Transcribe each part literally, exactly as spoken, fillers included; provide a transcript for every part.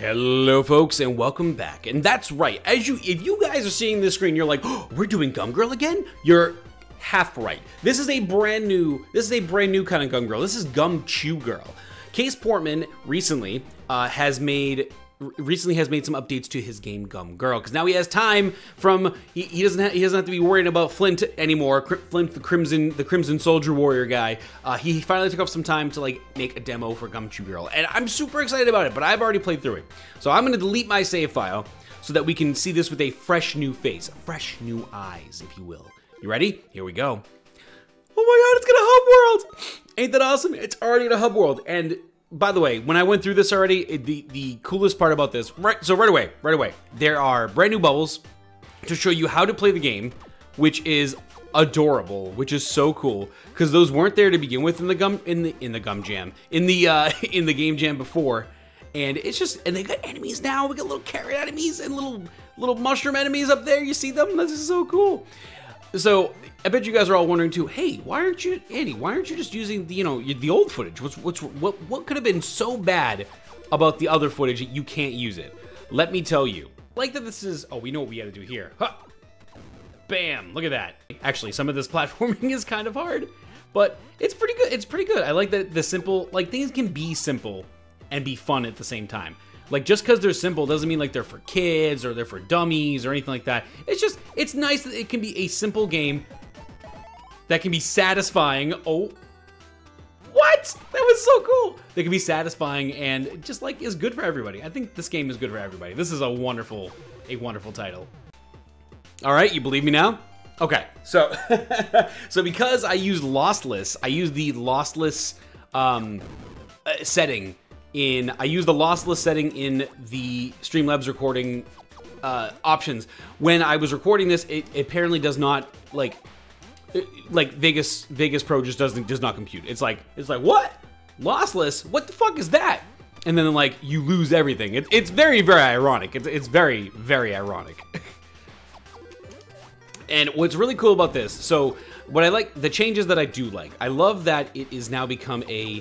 Hello folks and welcome back. And that's right, as you if you guys are seeing this screen, you're like, oh, we're doing Gum Girl again? You're half right. This is a brand new, this is a brand new kind of Gum Girl. This is GumChu Girl. Case Portman recently uh, has made recently has made some updates to his game Gum Girl, because now he has time from he, he doesn't ha he doesn't have to be worrying about Flint anymore. Cri Flint the Crimson the Crimson Soldier Warrior guy. Uh, he finally took off some time to like make a demo for GumChu Girl, and I'm super excited about it. But I've already played through it, so I'm gonna delete my save file so that we can see this with a fresh new face, fresh new eyes, if you will. You ready? Here we go. Oh my God, it's gonna hub world! Ain't that awesome? It's already in a hub world. And by the way, when I went through this already, it, the, the coolest part about this, right, so right away, right away, there are brand new bubbles to show you how to play the game, which is adorable, which is so cool, because those weren't there to begin with in the gum, in the, in the gum jam, in the, uh, in the game jam before, and it's just, and they got enemies now, we got little carrot enemies and little, little mushroom enemies up there, you see them? This is so cool. So I bet you guys are all wondering too. Hey, why aren't you, Andy? Why aren't you just using the, you know, the old footage? What's what's what what could have been so bad about the other footage that you can't use it? Let me tell you. Like that, this is. Oh, we know what we got to do here. Huh. Bam! Look at that. Actually, some of this platforming is kind of hard, but it's pretty good. It's pretty good. I like that the simple, like things can be simple and be fun at the same time. Like, just because they're simple doesn't mean, like, they're for kids or they're for dummies or anything like that. It's just, it's nice that it can be a simple game that can be satisfying. Oh, what? That was so cool. That can be satisfying and just, like, is good for everybody. I think this game is good for everybody. This is a wonderful, a wonderful title. All right, you believe me now? Okay, so, so because I used Lostless, I used the Lostless um, uh, setting. In, I use the lossless setting in the Streamlabs recording uh, options. When I was recording this, it, it apparently does not like, it, like Vegas Vegas Pro just doesn't does not compute. It's like it's like what lossless? What the fuck is that? And then like you lose everything. It, it's very very ironic. It's it's very very ironic. And what's really cool about this? So what I like the changes that I do like. I love that it is now become a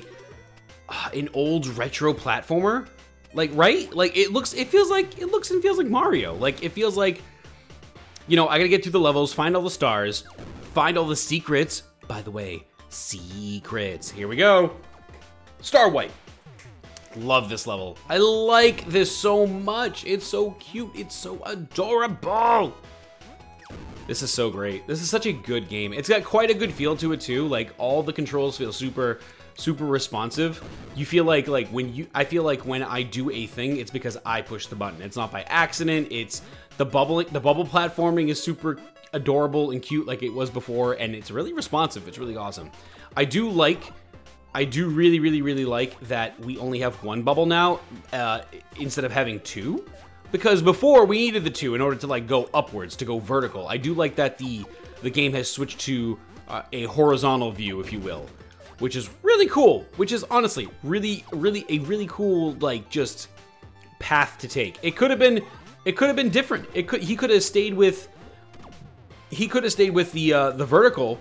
an old retro platformer, like right like it looks it feels like it looks and feels like Mario. Like it feels like, you know, I gotta get through the levels, find all the stars, find all the secrets. By the way, secrets, here we go. Star White. Love this level. I like this so much. It's so cute, it's so adorable. This is so great. This is such a good game. It's got quite a good feel to it too. Like all the controls feel super super responsive. You feel like like when you I feel like when I do a thing, it's because I push the button. It's not by accident. It's the bubble the bubble platforming is super adorable and cute like it was before, and it's really responsive. It's really awesome. I do like I do really really really like that we only have one bubble now uh, instead of having two, because before we needed the two in order to like go upwards, to go vertical. I do like that the the game has switched to uh, a horizontal view, if you will. Which is really cool, which is honestly really, really a really cool, like just path to take. It could have been, it could have been different. It could, he could have stayed with, he could have stayed with the, uh, the vertical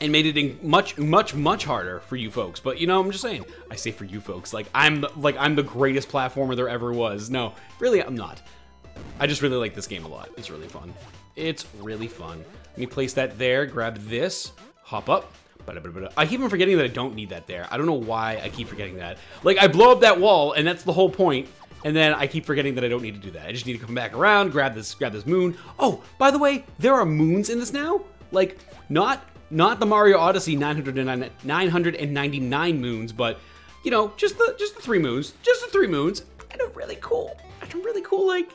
and made it much, much, much harder for you folks. But you know, I'm just saying, I say for you folks, like I'm the, like, I'm the greatest platformer there ever was. No, really, I'm not. I just really like this game a lot. It's really fun. It's really fun. Let me place that there, grab this, hop up. I keep on forgetting that I don't need that there. I don't know why I keep forgetting that. Like, I blow up that wall, and that's the whole point, and then I keep forgetting that I don't need to do that. I just need to come back around, grab this grab this moon. Oh, by the way, there are moons in this now? Like, not not the Mario Odyssey nine hundred ninety-nine moons, but, you know, just the just the three moons. Just the three moons. And a really cool, and a really cool, like,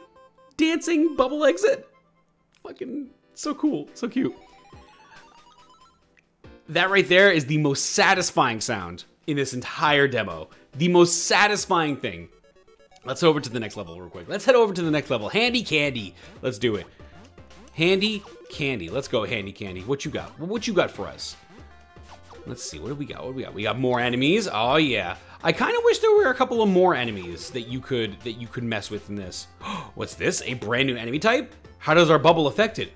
dancing bubble exit. Fucking so cool. So cute. That right there is the most satisfying sound in this entire demo. The most satisfying thing. Let's head over to the next level real quick. Let's head over to the next level. Handy Candy. Let's do it. Handy Candy. Let's go, Handy Candy. What you got? What you got for us? Let's see. What do we got? What do we got? We got more enemies. Oh yeah. I kind of wish there were a couple of more enemies that you could that you could mess with in this. What's this? A brand new enemy type? How does our bubble affect it?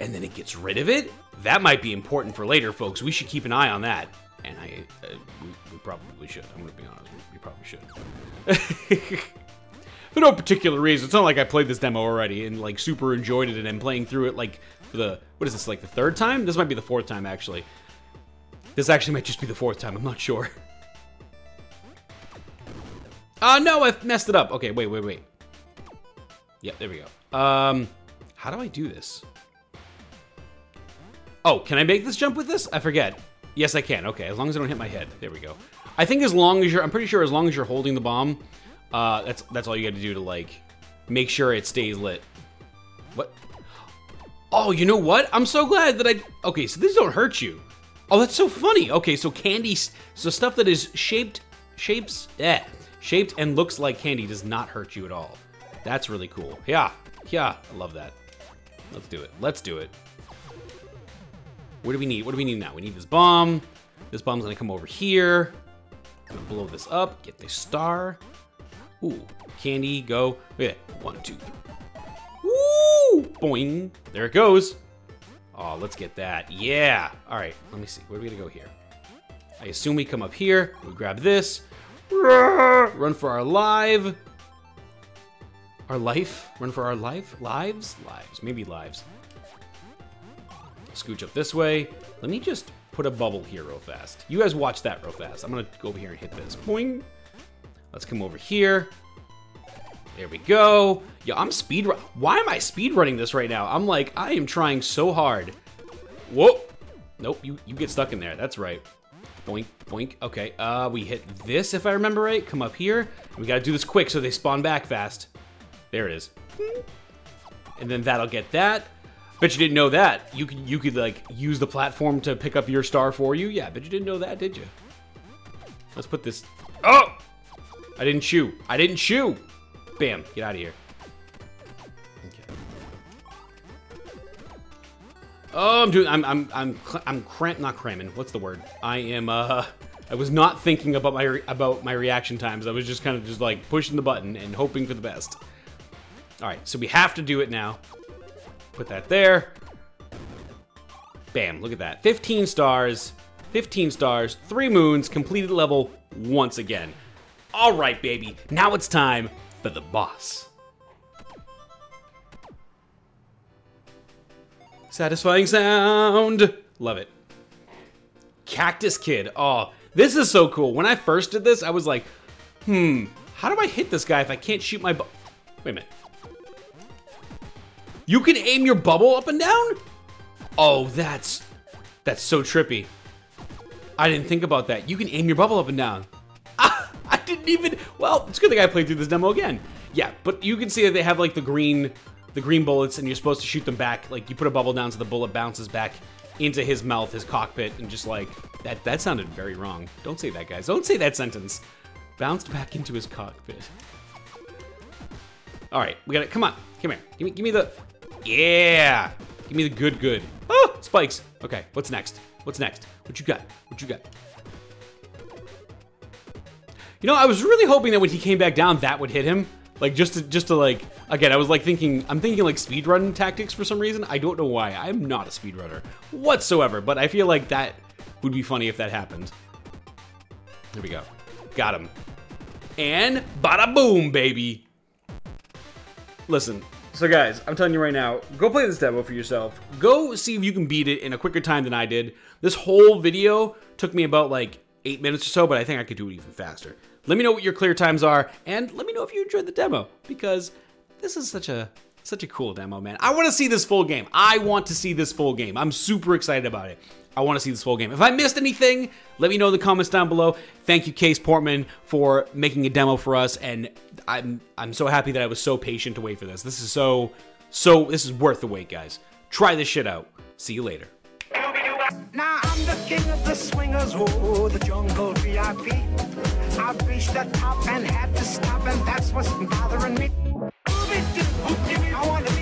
And then it gets rid of it? That might be important for later, folks. We should keep an eye on that. and I, uh, we, we probably should. I'm gonna be honest, we, we probably should. For no particular reason. It's not like I played this demo already and like super enjoyed it, and I'm playing through it like for the, what is this, like the third time? This might be the fourth time actually. This actually might just be the fourth time, I'm not sure. Uh, no, I've messed it up. Okay, wait, wait, wait. Yep, there we go. Um, how do I do this? Oh, can I make this jump with this? I forget. Yes, I can. Okay, as long as I don't hit my head. There we go. I think as long as you're, I'm pretty sure as long as you're holding the bomb, uh, that's that's all you got to do to, like, make sure it stays lit. What? Oh, you know what? I'm so glad that I... Okay, so these don't hurt you. Oh, that's so funny. Okay, so candy... So stuff that is shaped... Shapes... Eh. Shaped and looks like candy does not hurt you at all. That's really cool. Yeah. Yeah. I love that. Let's do it. Let's do it. What do we need? What do we need now? We need this bomb. This bomb's gonna come over here. I'm gonna blow this up. Get the star. Ooh. Candy, go. Look at that. One, two, three. Woo! Boing. There it goes. Oh, let's get that. Yeah. All right. Let me see. Where are we gonna go here? I assume we come up here. We grab this. Run for our life. Our life? Run for our life? Lives? Lives. Maybe lives. Scooch up this way. Let me just put a bubble here real fast. You guys watch that real fast. I'm going to go over here and hit this. Boing. Let's come over here. There we go. Yo, I'm speed run- Why am I speed running this right now? I'm like, I am trying so hard. Whoa. Nope, you, you get stuck in there. That's right. Boink, boink. Okay, uh, we hit this, if I remember right. Come up here. We got to do this quick so they spawn back fast. There it is. And then that'll get that. Bet you didn't know that. You could, you could like, use the platform to pick up your star for you. Yeah, bet you didn't know that, did you? Let's put this... Oh! I didn't chew. I didn't chew! Bam. Get out of here. Okay. Oh, I'm doing... I'm... I'm... I'm... I'm cram... Not cramming. What's the word? I am, uh... I was not thinking about my re about my reaction times. I was just kind of just, like, pushing the button and hoping for the best. All right, so we have to do it now. Put that there. Bam, look at that. fifteen stars. fifteen stars. Three moons. Completed level once again. All right, baby. Now it's time for the boss. Satisfying sound. Love it. Cactus Kid. Oh, this is so cool. When I first did this, I was like, hmm, how do I hit this guy if I can't shoot my bu- Wait a minute. You can aim your bubble up and down? Oh, that's... That's so trippy. I didn't think about that. You can aim your bubble up and down. Ah, I didn't even... Well, it's good that I played through this demo again. Yeah, but you can see that they have, like, the green... The green bullets, and you're supposed to shoot them back. Like, you put a bubble down so the bullet bounces back into his mouth, his cockpit, and just, like... That, that sounded very wrong. Don't say that, guys. Don't say that sentence. Bounced back into his cockpit. All right, we got it. Come on. Come here. Give me, give me the... Yeah! Give me the good, good. Oh, spikes. Okay, what's next? What's next? What you got? What you got? You know, I was really hoping that when he came back down, that would hit him. Like, just to, just to like, again, I was like thinking, I'm thinking like speedrun tactics for some reason. I don't know why. I'm not a speedrunner whatsoever, but I feel like that would be funny if that happened. There we go. Got him. And bada boom, baby. Listen. So guys, I'm telling you right now, go play this demo for yourself. Go see if you can beat it in a quicker time than I did. This whole video took me about like eight minutes or so, but I think I could do it even faster. Let me know what your clear times are, and let me know if you enjoyed the demo, because this is such a such a cool demo, man. I want to see this full game. I want to see this full game. I'm super excited about it. I want to see this full game. If I missed anything, let me know in the comments down below. Thank you, Case Portman, for making a demo for us, and I'm I'm so happy that I was so patient to wait for this. This is so so this is worth the wait, guys. Try this shit out. See you later. Now I'm the king of the swingers, oh, the jungle V I P. I've reached the top and had to stop, and that's what's bothering me. I want to